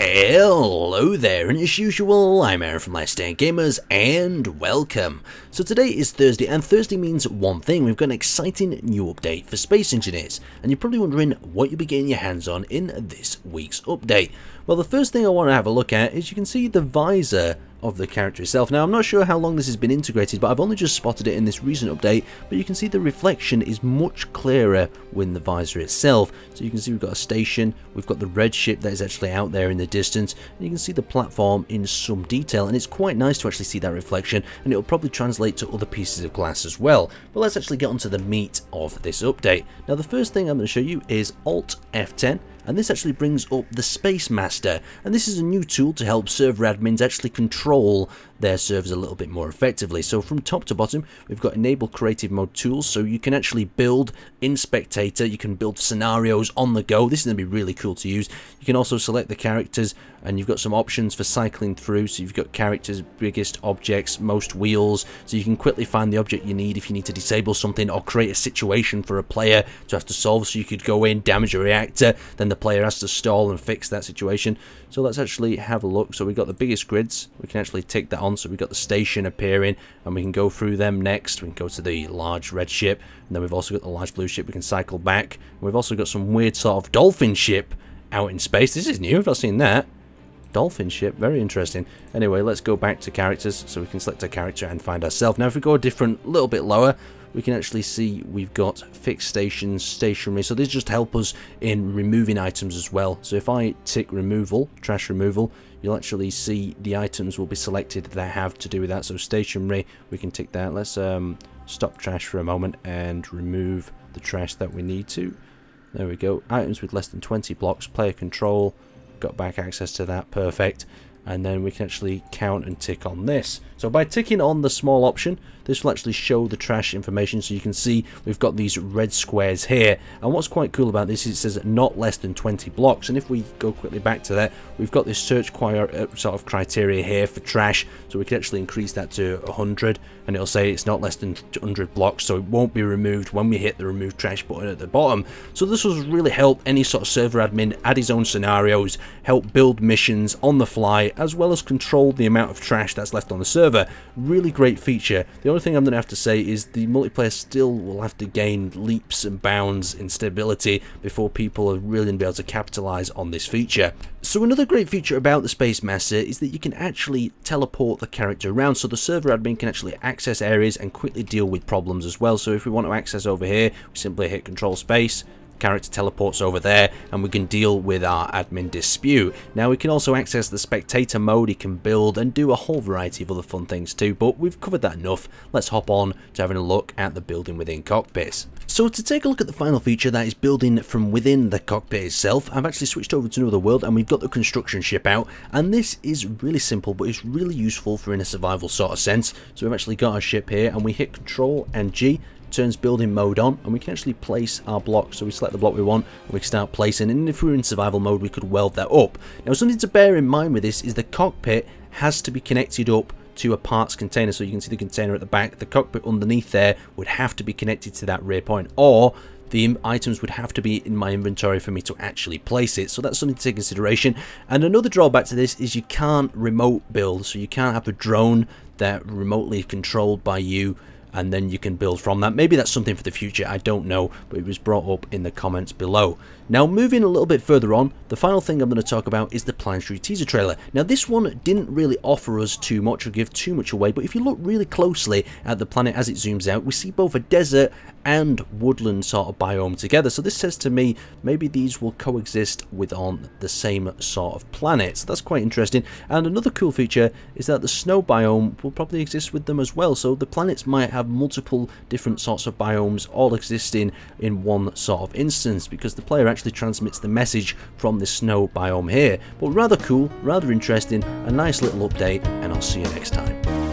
Hello there, and as usual, I'm Aaron from Last Stand Gamers, and welcome. So today is Thursday, and Thursday means one thing. We've got an exciting new update for Space Engineers, and you're probably wondering what you'll be getting your hands on in this week's update. Well, the first thing I want to have a look at is you can see the visor of the character itself. Now, I'm not sure how long this has been integrated, but I've only just spotted it in this recent update, but you can see the reflection is much clearer with the visor itself. So you can see we've got a station, we've got the red ship that is actually out there in the distance, and you can see the platform in some detail, and it's quite nice to actually see that reflection, and it'll probably translate to other pieces of glass as well. But let's actually get onto the meat of this update. Now, the first thing I'm going to show you is Alt F10, and this actually brings up the Space Master, and this is a new tool to help server admins actually control their servers a little bit more effectively. So from top to bottom, we've got enable creative mode tools, so you can actually build in spectator, you can build scenarios on the go. This is going to be really cool to use. You can also select the characters, and you've got some options for cycling through, so you've got characters, biggest objects, most wheels, so you can quickly find the object you need if you need to disable something or create a situation for a player to have to solve. So you could go in, damage a reactor, then the player has to stall and fix that situation. So let's actually have a look. So we've got the biggest grids, we can actually take that on, so we've got the station appearing, and we can go through them. Next, we can go to the large red ship, and then we've also got the large blue ship. We can cycle back. We've also got some weird sort of dolphin ship out in space. This is new, I've not seen that. Dolphin ship, very interesting. Anyway, let's go back to characters, so we can select a character and find ourselves. Now, if we go a different little bit lower, we can actually see we've got fixed stations, stationary, so these just help us in removing items as well. So if I tick removal, trash removal, you'll actually see the items will be selected that have to do with that. So stationary, we can tick that. Let's stop trash for a moment and remove the trash that we need to. There we go. Items with less than 20 blocks, player control, got back access to that, perfect. And then we can actually count and tick on this. So by ticking on the small option, this will actually show the trash information, so you can see we've got these red squares here. And what's quite cool about this is it says not less than 20 blocks, and if we go quickly back to that, we've got this search sort of criteria here for trash, so we can actually increase that to 100, and it'll say it's not less than 100 blocks, so it won't be removed when we hit the remove trash button at the bottom. So this will really help any sort of server admin add his own scenarios, help build missions on the fly, as well as control the amount of trash that's left on the server. Really great feature. The only thing I'm going to have to say is the multiplayer still will have to gain leaps and bounds in stability before people are really going to be able to capitalize on this feature. So another great feature about the Space Master is that you can actually teleport the character around, so the server admin can actually access areas and quickly deal with problems as well. So if we want to access over here, we simply hit Control Space, character teleports over there, and we can deal with our admin dispute. Now, we can also access the spectator mode. He can build and do a whole variety of other fun things too, but we've covered that enough. Let's hop on to having a look at the building within cockpits. So to take a look at the final feature, that is building from within the cockpit itself, I've actually switched over to another world, and we've got the construction ship out, and this is really simple, but it's really useful for in a survival sort of sense. So we've actually got our ship here, and we hit Ctrl+G, turns building mode on, and we can actually place our blocks. So we select the block we want, and we can start placing, and if we're in survival mode, we could weld that up. Now, something to bear in mind with this is the cockpit has to be connected up to a parts container, so you can see the container at the back. The cockpit underneath there would have to be connected to that rear point, or the items would have to be in my inventory for me to actually place it. So that's something to take into consideration. And another drawback to this is you can't remote build, so you can't have a drone that remotely controlled by you, and then you can build from that. Maybe that's something for the future, I don't know, but it was brought up in the comments below. Now, moving a little bit further on, the final thing I'm going to talk about is the planetary teaser trailer. Now, this one didn't really offer us too much or give too much away, but if you look really closely at the planet as it zooms out, we see both a desert and woodland sort of biome together. So this says to me, maybe these will coexist with on the same sort of planet. So that's quite interesting. And another cool feature is that the snow biome will probably exist with them as well. So the planets might have multiple different sorts of biomes all existing in one sort of instance, because the player actually transmits the message from the snow biome here. But rather cool, rather interesting, a nice little update, and I'll see you next time.